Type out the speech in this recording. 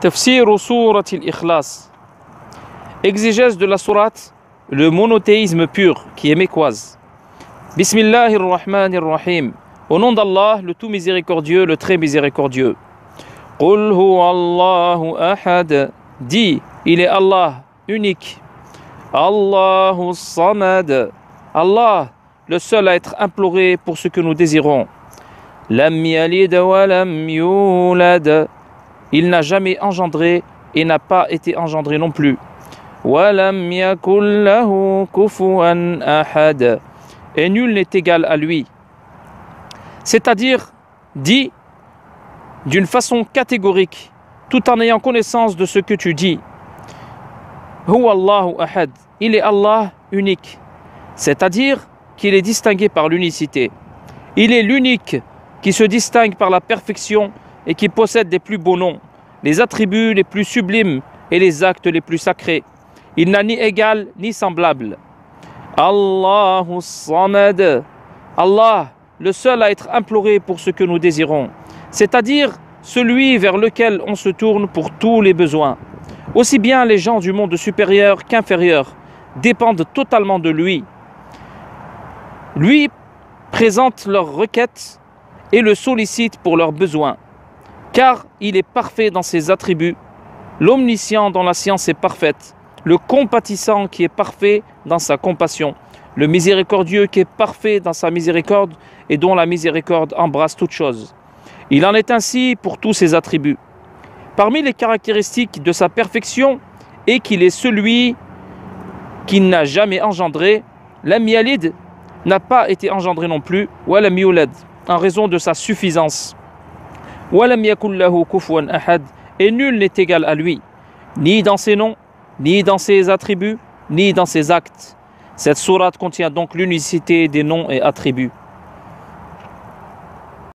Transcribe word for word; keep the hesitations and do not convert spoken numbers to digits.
Tafsir surat Al-Ikhlas. Exégèse de la sourate, le monothéisme pur, qui est mécoise. Bismillahir Rahmanir Rahim. Au nom d'Allah, le tout miséricordieux, le très miséricordieux. Qul huwa Allahu ahad. Dis, il est Allah, unique. Allahu samad. Allah, le seul à être imploré pour ce que nous désirons. Lam yalid wa lam yulad. Il n'a jamais engendré et n'a pas été engendré non plus. Wa lam yakul lahu kufuwan ahad. Et nul n'est égal à lui. C'est-à-dire, dis d'une façon catégorique, tout en ayant connaissance de ce que tu dis. Huwa Allahu ahad. Il est Allah unique. C'est-à-dire qu'il est distingué par l'unicité. Il est l'unique qui se distingue par la perfection et qui possède les plus beaux noms, les attributs les plus sublimes et les actes les plus sacrés. Il n'a ni égal ni semblable. Allahu samad. Allah, le seul à être imploré pour ce que nous désirons, c'est-à-dire celui vers lequel on se tourne pour tous les besoins. Aussi bien les gens du monde supérieur qu'inférieur dépendent totalement de lui. Lui présente leurs requêtes et le sollicite pour leurs besoins, car il est parfait dans ses attributs, l'omniscient dont la science est parfaite, le compatissant qui est parfait dans sa compassion, le miséricordieux qui est parfait dans sa miséricorde et dont la miséricorde embrasse toute chose. Il en est ainsi pour tous ses attributs. Parmi les caractéristiques de sa perfection est qu'il est celui qui n'a jamais engendré, la mialide n'a pas été engendré non plus, wa lam yulad, en raison de sa suffisance. Wa lam yakul lahu kufuwan ahad, et nul n'est égal à lui, ni dans ses noms, ni dans ses attributs, ni dans ses actes. Cette sourate contient donc l'unicité des noms et attributs.